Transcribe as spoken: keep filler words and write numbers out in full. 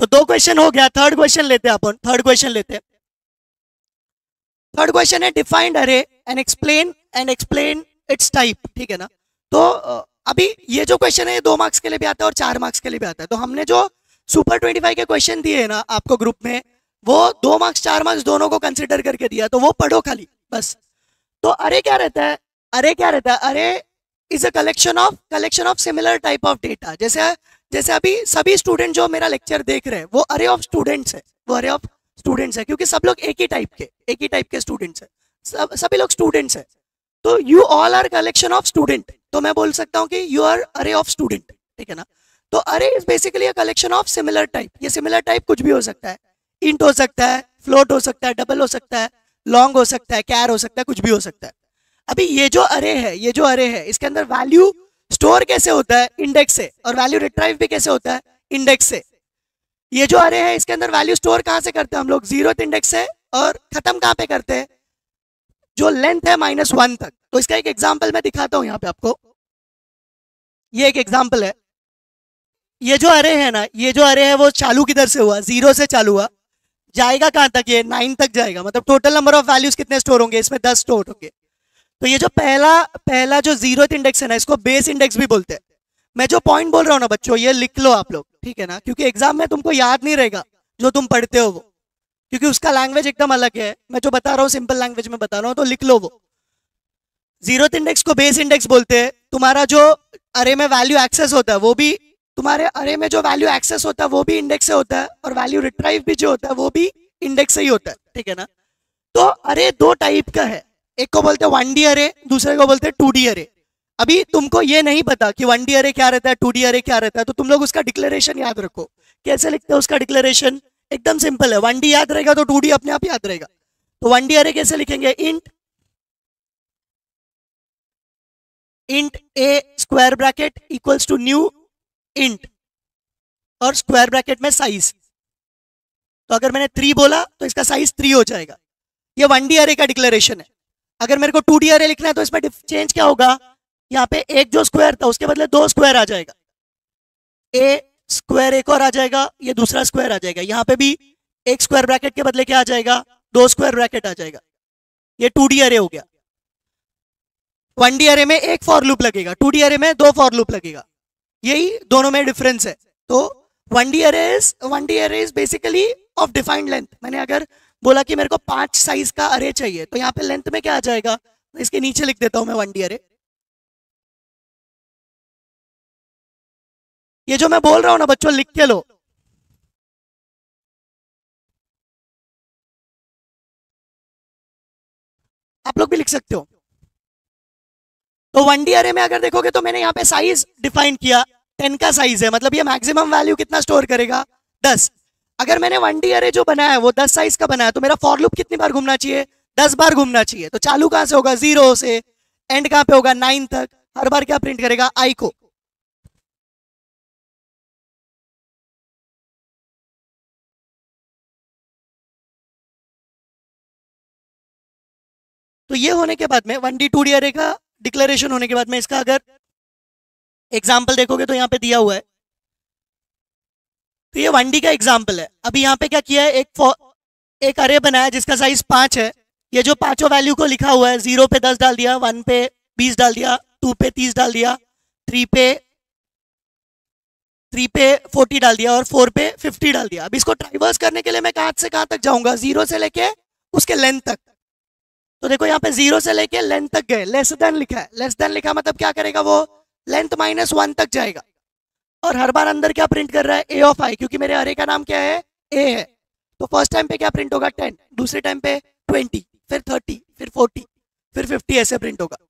तो दो क्वेश्चन हो गया। थर्ड क्वेश्चन लेते हैं अपन थर्ड क्वेश्चन लेते हैं थर्ड क्वेश्चन है defined array and explain and explain its type, ठीक है ना। तो अभी ये जो क्वेश्चन है ये दो मार्क्स के लिए भी आता है और चार मार्क्स के लिए भी आता है। तो हमने जो सुपर ट्वेंटी फाइव के क्वेश्चन दिए ना आपको ग्रुप में, वो दो मार्क्स चार मार्क्स दोनों को कंसिडर करके दिया, तो वो पढ़ो खाली बस। तो अरे क्या रहता है, अरे क्या रहता है array is a collection of collection of similar type of data. जैसे जैसे अभी सभी स्टूडेंट जो मेरा लेक्चर देख रहे हैं वो अरे ऑफ स्टूडेंट्स है, वो अरे ऑफ स्टूडेंट्स है, क्योंकि सब लोग एक ही टाइप के एक ही टाइप के स्टूडेंट्स है, सब सभी लोग स्टूडेंट्स है। तो you all are collection of student, तो मैं बोल सकता हूँ कि you are array of student, ठीक है ना। तो array is basically a collection of similar type. ये सिमिलर टाइप कुछ भी हो सकता है, इंट हो सकता है, फ्लोट हो सकता है, डबल हो सकता है, लॉन्ग हो सकता है, कैर हो सकता है, कुछ भी हो सकता है। अभी ये जो अरे है ये जो अरे है इसके अंदर वैल्यू स्टोर कैसे होता है, इंडेक्स से, और वैल्यू रिट्राइव भी कैसे होता है, इंडेक्स से। ये जो अरे है इसके अंदर वैल्यू स्टोर कहाँ से करते हैं हम लोग, जीरोथ इंडेक्स से, और खत्म कहाँ पे करते हैं, जो लेंथ है माइनस वन तक। तो इसका एक एग्जाम्पल मैं दिखाता हूँ यहाँ पे आपको। ये एक एग्जाम्पल है। ये जो अरे है ना ये जो अरे है वो चालू किधर से हुआ, जीरो से चालू हुआ, जाएगा कहाँ तक, ये नाइन तक जाएगा। मतलब टोटल नंबर ऑफ वैल्यूज कितने स्टोर होंगे, इसमें दस स्टोर होंगे। तो ये जो पहला पहला जो जीरोथ इंडेक्स है ना इसको बेस इंडेक्स भी बोलते हैं। मैं जो पॉइंट बोल रहा हूँ ना बच्चों ये लिख लो आप लोग, ठीक है ना, क्योंकि एग्जाम में तुमको याद नहीं रहेगा जो तुम पढ़ते हो वो, क्योंकि उसका लैंग्वेज एकदम अलग है। मैं जो बता रहा हूँ सिंपल लैंग्वेज में बता रहा हूँ, तो लिख लो। वो जीरोथ इंडेक्स को बेस इंडेक्स बोलते हैं। तुम्हारा जो अरे में वैल्यू एक्सेस होता है वो भी तुम्हारे अरे में जो वैल्यू एक्सेस होता है वो भी इंडेक्स से होता है, और वैल्यू रिट्राइव भी जो होता है वो भी इंडेक्स से ही होता है, ठीक है ना। तो अरे दो टाइप का है, एक को बोलते हैं वन डी अरे, दूसरे को बोलते हैं टू डी अरे। अभी तुमको ये नहीं पता कि वन डी अरे क्या रहता है, टू डी अरे क्या रहता है, तो तुम लोग उसका डिक्लेरेशन याद रखो। कैसे लिखते हैं उसका डिक्लेरेशन, एकदम सिंपल है। वन डी याद रहेगा तो टू डी अपने आप याद रहेगा। तो वन डी अरे कैसे लिखेंगे, int int a square bracket equals to new int और स्क्वायर ब्रैकेट में साइज। तो अगर मैंने थ्री बोला तो इसका साइज थ्री हो जाएगा। ये वन डी अरे का डिक्लेरेशन है। अगर मेरे को टू डी अरे लिखना है तो इसमें चेंज क्या होगा, यहाँ पे एक जो स्क्वायर था उसके बदले दो स्क्वायर आ जाएगा, ए स्क्वायर एक और आ जाएगा, ये दूसरा स्क्वायर आ जाएगा। यहाँ पे भी एक स्क्वायर ब्रैकेट के बदले क्या आ जाएगा, दो स्क्वायर ब्रैकेट आ जाएगा। ये टू डी अरे हो गया। वन डी अरे में एक फॉर लूप लगेगा, टू डी अरे में दो फॉर लूप लगेगा, यही दोनों में डिफरेंस है। तो one D array is one D array is basically of defined length. मैंने अगर बोला कि मेरे को पांच साइज का अरे चाहिए तो यहाँ पे लेंथ में क्या आ जाएगा, इसके नीचे लिख देता हूं मैं वन डी अरे। ये जो मैं बोल रहा हूं ना बच्चों लिख के लो। आप लोग भी लिख सकते हो। तो वन डी अरे में अगर देखोगे तो मैंने यहाँ पे साइज डिफाइन किया, टेन का साइज है, मतलब ये मैक्सिमम वैल्यू कितना स्टोर करेगा, दस। अगर मैंने वन डी अरे जो बनाया है वो दस साइज का बनाया, तो मेरा फॉर लूप कितनी बार घूमना चाहिए, दस बार घूमना चाहिए। तो चालू कहाँ से होगा, जीरो से, एंड कहाँ पे होगा, नाइन तक। हर बार क्या प्रिंट करेगा, आई को। तो ये होने के बाद में वन डी टू डी अरे का डिक्लेरेशन होने के बाद में, इसका अगर एग्जाम्पल देखोगे तो यहाँ पे दिया हुआ है। तो ये वन डी का एग्जाम्पल है। अभी यहाँ पे क्या किया है, एक एक अरे बनाया जिसका साइज पांच है। ये जो पांचों वैल्यू को लिखा हुआ है, जीरो पे दस डाल दिया, वन पे बीस डाल दिया, टू पे तीस डाल दिया, थ्री पे थ्री पे फोर्टी डाल दिया, और फोर पे फिफ्टी डाल दिया। अभी इसको ट्राइवर्स करने के लिए मैं कहाँ से कहाँ तक जाऊंगा, जीरो से लेके उसके लेंथ तक। तो देखो यहाँ पे जीरो से लेके लेंथ तक गए, लेस देन लिखा है, लेस देन लिखा मतलब क्या करेगा वो, लेंथ माइनस वन तक जाएगा। और हर बार अंदर क्या प्रिंट कर रहा है, ए ऑफ आई, क्योंकि मेरे अरे का नाम क्या है, ए है। तो फर्स्ट टाइम पे क्या प्रिंट होगा, टेन, दूसरे टाइम पे ट्वेंटी, फिर थर्टी, फिर फोर्टी, फिर फिफ्टी, ऐसे प्रिंट होगा।